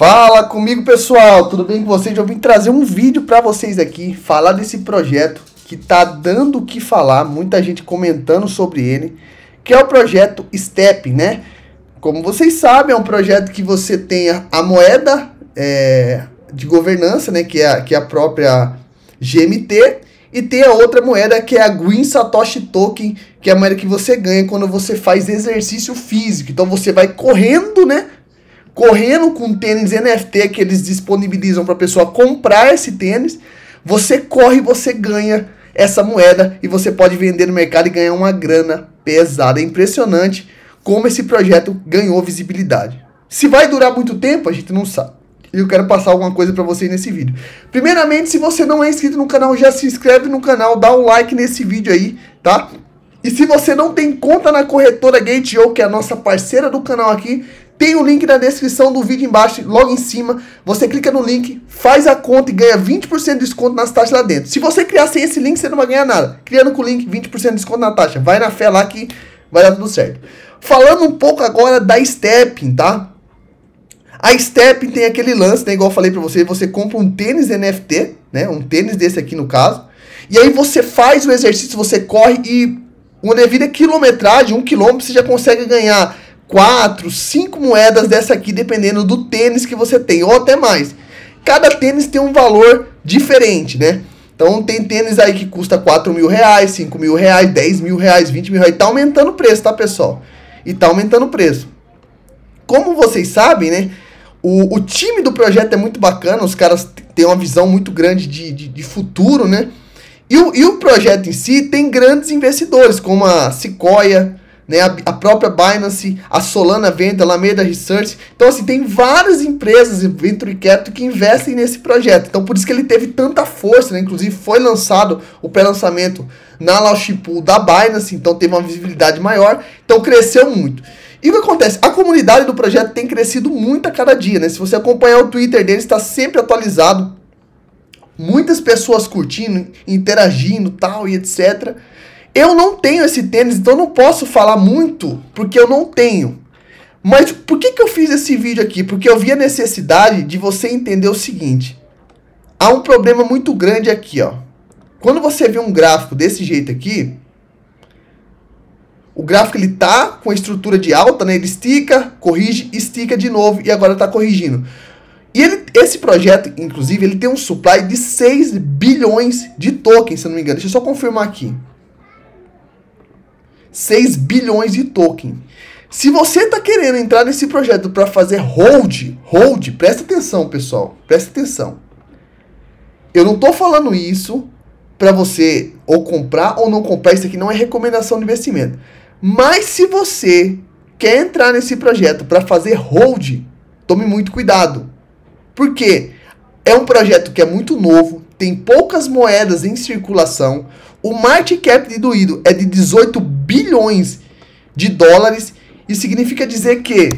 Fala comigo, pessoal, tudo bem com vocês? Eu vim trazer um vídeo para vocês aqui, falar desse projeto que tá dando o que falar, muita gente comentando sobre ele, que é o projeto STEPN, né? Como vocês sabem, é um projeto que você tem a moeda de governança, né, que é a própria GMT, e tem a outra moeda que é a Green Satoshi Token, que é a moeda que você ganha quando você faz exercício físico. Então você vai correndo, né? Correndo com tênis NFT que eles disponibilizam para a pessoa comprar esse tênis. Você corre e você ganha essa moeda e você pode vender no mercado e ganhar uma grana pesada. É impressionante como esse projeto ganhou visibilidade. Se vai durar muito tempo, a gente não sabe. E eu quero passar alguma coisa para vocês nesse vídeo. Primeiramente, se você não é inscrito no canal, já se inscreve no canal, dá um like nesse vídeo aí, tá? E se você não tem conta na corretora Gate.io, que é a nossa parceira do canal aqui, tem o link na descrição do vídeo embaixo, logo em cima. Você clica no link, faz a conta e ganha 20% de desconto nas taxas lá dentro. Se você criar sem esse link, você não vai ganhar nada. Criando com o link, 20% de desconto na taxa. Vai na fé lá que vai dar tudo certo. Falando um pouco agora da STEPN, tá? A STEPN tem aquele lance, né, igual eu falei pra você, você compra um tênis NFT, né, um tênis desse aqui no caso, e aí você faz o exercício, você corre e uma devida quilometragem, 1 quilômetro, você já consegue ganhar 4, 5 moedas dessa aqui, dependendo do tênis que você tem, ou até mais. Cada tênis tem um valor diferente, né? Então tem tênis aí que custa 4 mil reais, 5 mil reais, 10 mil reais, 20 mil reais, tá aumentando o preço, tá, pessoal? E tá aumentando o preço. Como vocês sabem, né? O time do projeto é muito bacana, os caras têm uma visão muito grande de futuro, né? E o projeto em si tem grandes investidores, como a Sequoia, né? A própria Binance, a Solana vende, a Lameda Research. Então, assim, tem várias empresas, venture capital, que investem nesse projeto. Então, por isso que ele teve tanta força, né? Inclusive, foi lançado o pré-lançamento na launch pool da Binance, então teve uma visibilidade maior. Então, cresceu muito. E o que acontece? A comunidade do projeto tem crescido muito a cada dia, né? Se você acompanhar o Twitter deles, está sempre atualizado. Muitas pessoas curtindo, interagindo, tal e etc. Eu não tenho esse tênis, então não posso falar muito, porque eu não tenho. Mas por que eu fiz esse vídeo aqui? Porque eu vi a necessidade de você entender o seguinte. Há um problema muito grande aqui, ó. Quando você vê um gráfico desse jeito aqui, o gráfico ele tá com a estrutura de alta, né? Ele estica, corrige, estica de novo e agora tá corrigindo. E esse projeto, inclusive, ele tem um supply de 6 bilhões de tokens, se eu não me engano. Deixa eu só confirmar aqui. 6 bilhões de token. Se você tá querendo entrar nesse projeto para fazer hold, presta atenção, pessoal, presta atenção. Eu não tô falando isso para você ou comprar ou não comprar, isso aqui não é recomendação de investimento. Mas se você quer entrar nesse projeto para fazer hold, tome muito cuidado. Porque é um projeto que é muito novo, tem poucas moedas em circulação, o market cap diluído é de 18 bilhões de dólares, e significa dizer que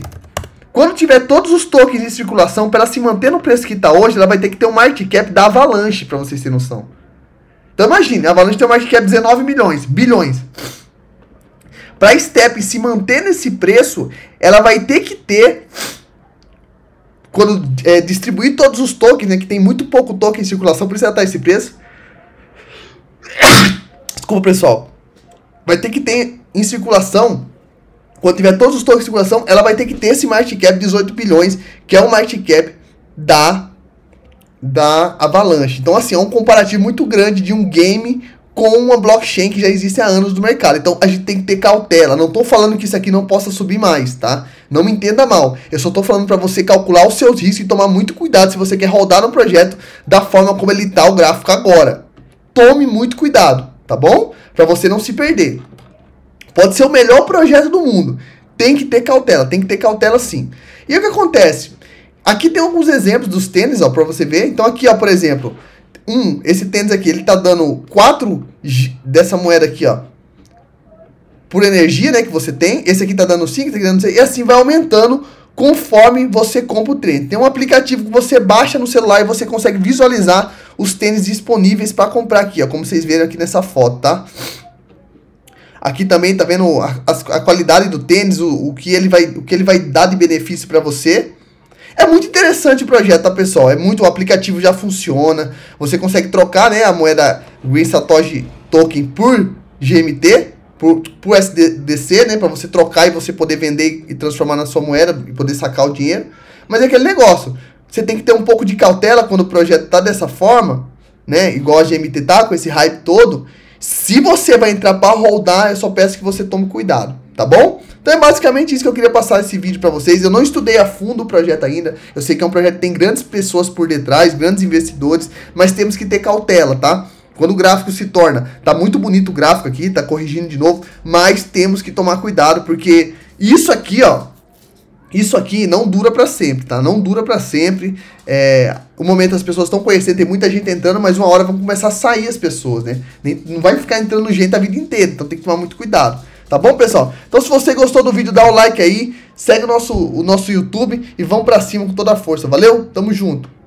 quando tiver todos os tokens em circulação, para ela se manter no preço que está hoje, ela vai ter que ter um market cap da Avalanche, para vocês terem noção. Então imagine, a Avalanche tem um market cap de 19 bilhões. Para a STEPN se manter nesse preço, ela vai ter que ter, quando distribuir todos os tokens, né, que tem muito pouco token em circulação, por isso ela está esse preço. Desculpa, pessoal. Vai ter que ter em circulação, quando tiver todos os tokens em circulação, ela vai ter que ter esse market cap de 18 bilhões, que é o market cap da Avalanche. Então, assim, é um comparativo muito grande de um game com uma blockchain que já existe há anos no mercado. Então a gente tem que ter cautela. Não estou falando que isso aqui não possa subir mais, tá? Não me entenda mal. Eu só estou falando para você calcular os seus riscos e tomar muito cuidado se você quer rodar um projeto da forma como ele está o gráfico agora. Tome muito cuidado, tá bom? Para você não se perder. Pode ser o melhor projeto do mundo. Tem que ter cautela sim. E o que acontece? Aqui tem alguns exemplos dos tênis, ó, para você ver. Então aqui, ó, por exemplo, esse tênis aqui, ele tá dando 4 dessa moeda aqui, ó, por energia, né, que você tem. Esse aqui tá dando 5, esse aqui tá dando 6, e assim vai aumentando conforme você compra o tênis. Tem um aplicativo que você baixa no celular e você consegue visualizar os tênis disponíveis para comprar aqui, ó, como vocês viram aqui nessa foto, tá? Aqui também tá vendo a qualidade do tênis, o que ele vai dar de benefício para você. É muito interessante. interessante o projeto, tá, pessoal? É muito, o aplicativo já funciona. Você consegue trocar, né, a moeda Green Satoshi Token por GMT, por SDC, né, para você trocar e você poder vender e transformar na sua moeda e poder sacar o dinheiro. Mas é aquele negócio, você tem que ter um pouco de cautela quando o projeto tá dessa forma, né, igual a GMT tá, com esse hype todo. Se você vai entrar para holdar, eu só peço que você tome cuidado, tá bom? Então é basicamente isso que eu queria passar esse vídeo para vocês. Eu não estudei a fundo o projeto ainda. Eu sei que é um projeto que tem grandes pessoas por detrás, grandes investidores, mas temos que ter cautela, tá? Quando o gráfico se torna, tá muito bonito o gráfico aqui, tá corrigindo de novo, mas temos que tomar cuidado, porque isso aqui, ó, isso aqui não dura para sempre, tá? Não dura para sempre. O momento as pessoas estão conhecendo, tem muita gente entrando, mas uma hora vão começar a sair as pessoas, né? Não vai ficar entrando gente a vida inteira, então tem que tomar muito cuidado. Tá bom, pessoal? Então, se você gostou do vídeo, dá o like aí, segue o nosso YouTube e vamos pra cima com toda a força. Valeu? Tamo junto!